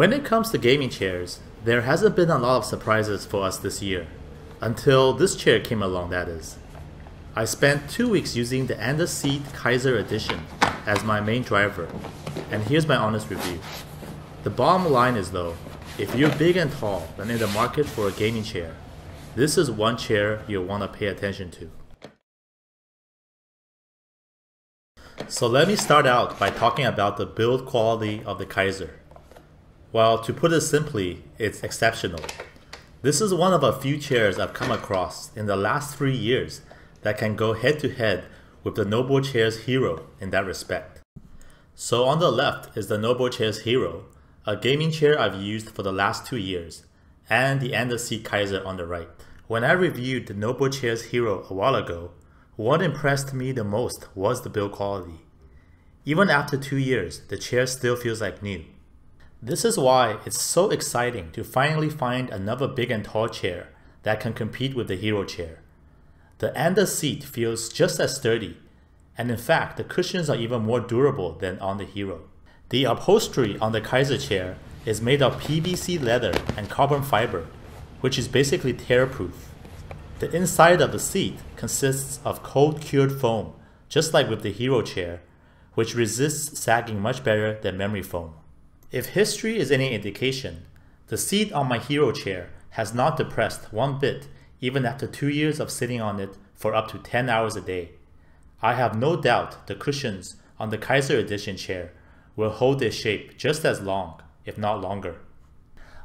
When it comes to gaming chairs, there hasn't been a lot of surprises for us this year. Until this chair came along, that is. I spent 2 weeks using the Anda Seat Kaiser edition as my main driver, and here's my honest review. The bottom line is though, if you're big and tall and in the market for a gaming chair, this is one chair you'll want to pay attention to. So let me start out by talking about the build quality of the Kaiser. Well, to put it simply, it's exceptional. This is one of a few chairs I've come across in the last 3 years that can go head-to-head with the Noblechairs Hero in that respect. So on the left is the Noblechairs Hero, a gaming chair I've used for the last 2 years, and the Anda Seat Kaiser on the right. When I reviewed the Noblechairs Hero a while ago, what impressed me the most was the build quality. Even after 2 years, the chair still feels like new. This is why it's so exciting to finally find another big and tall chair that can compete with the Hero chair. The Anda Seat feels just as sturdy, and in fact the cushions are even more durable than on the Hero. The upholstery on the Kaiser chair is made of PVC leather and carbon fiber, which is basically tear-proof. The inside of the seat consists of cold cured foam, just like with the Hero chair, which resists sagging much better than memory foam. If history is any indication, the seat on my Hero chair has not depressed one bit even after 2 years of sitting on it for up to 10 hours a day. I have no doubt the cushions on the Kaiser Edition chair will hold their shape just as long, if not longer.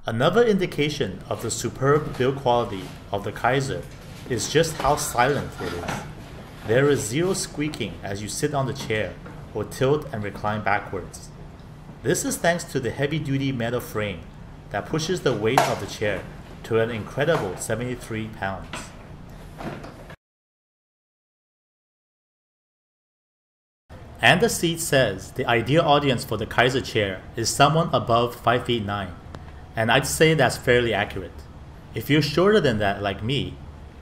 Another indication of the superb build quality of the Kaiser is just how silent it is. There is zero squeaking as you sit on the chair or tilt and recline backwards. This is thanks to the heavy-duty metal frame that pushes the weight of the chair to an incredible 73 pounds. And the seat says the ideal audience for the Kaiser chair is someone above 5'9", and I'd say that's fairly accurate. If you're shorter than that like me,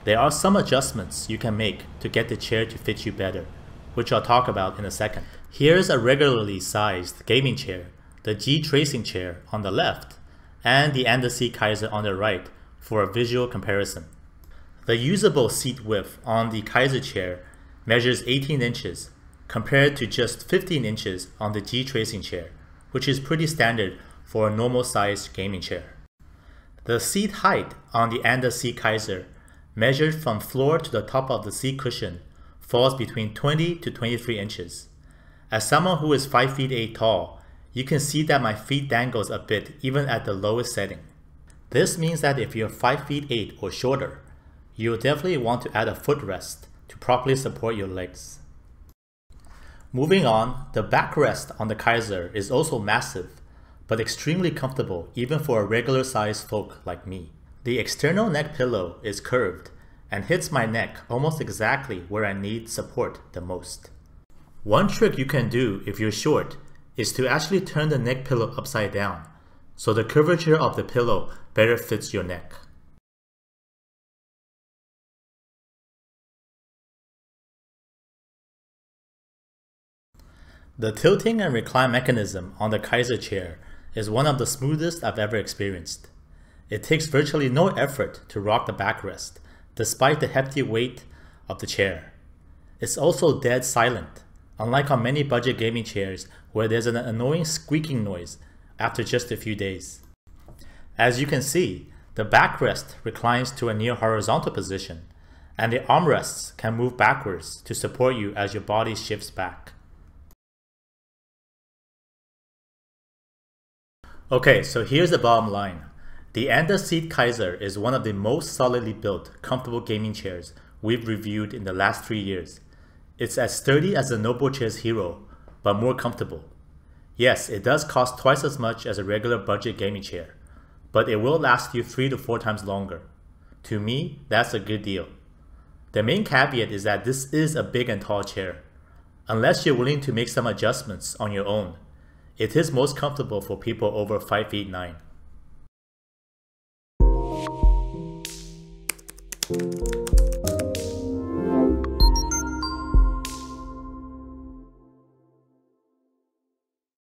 there are some adjustments you can make to get the chair to fit you better, which I'll talk about in a second. Here's a regularly sized gaming chair, the G-Tracing chair on the left, and the Anda Seat Kaiser on the right for a visual comparison. The usable seat width on the Kaiser chair measures 18 inches compared to just 15 inches on the G-Tracing chair, which is pretty standard for a normal sized gaming chair. The seat height on the Anda Seat Kaiser, measured from floor to the top of the seat cushion, falls between 20 to 23 inches. As someone who is 5'8" tall, you can see that my feet dangles a bit even at the lowest setting. This means that if you're 5'8" or shorter, you'll definitely want to add a footrest to properly support your legs. Moving on, the backrest on the Kaiser is also massive, but extremely comfortable even for a regular sized folk like me. The external neck pillow is curved and hits my neck almost exactly where I need support the most. One trick you can do if you're short is to actually turn the neck pillow upside down, so the curvature of the pillow better fits your neck. The tilting and recline mechanism on the Kaiser chair is one of the smoothest I've ever experienced. It takes virtually no effort to rock the backrest, despite the hefty weight of the chair. It's also dead silent, unlike on many budget gaming chairs where there's an annoying squeaking noise after just a few days. As you can see, the backrest reclines to a near horizontal position, and the armrests can move backwards to support you as your body shifts back. Okay, so here's the bottom line. The Anda Seat Kaiser is one of the most solidly built, comfortable gaming chairs we've reviewed in the last 3 years. It's as sturdy as the Noblechairs Hero, but more comfortable. Yes, it does cost twice as much as a regular budget gaming chair, but it will last you 3 to 4 times longer. To me, that's a good deal. The main caveat is that this is a big and tall chair. Unless you're willing to make some adjustments on your own, it is most comfortable for people over 5'9".